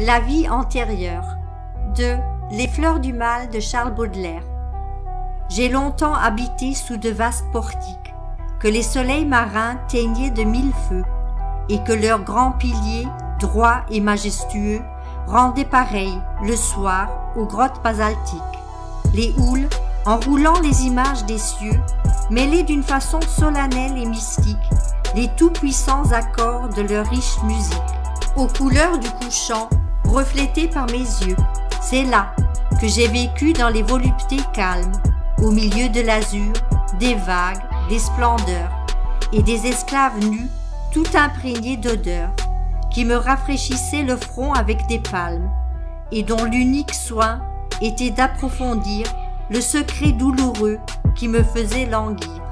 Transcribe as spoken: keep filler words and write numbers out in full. La vie antérieure de Les Fleurs du mal de Charles Baudelaire. J'ai longtemps habité sous de vastes portiques, que les soleils marins teignaient de mille feux, et que leurs grands piliers, droits et majestueux, rendaient pareil, le soir, aux grottes basaltiques. Les houles, en roulant les images des cieux, mêlaient d'une façon solennelle et mystique les tout-puissants accords de leur riche musique, aux couleurs du couchant, reflétées par mes yeux. C'est là que j'ai vécu dans les voluptés calmes, au milieu de l'azur, des vagues, des splendeurs, et des esclaves nus, tout imprégnés d'odeur, qui me rafraîchissaient le front avec des palmes, et dont l'unique soin était d'approfondir le secret douloureux qui me faisait languir.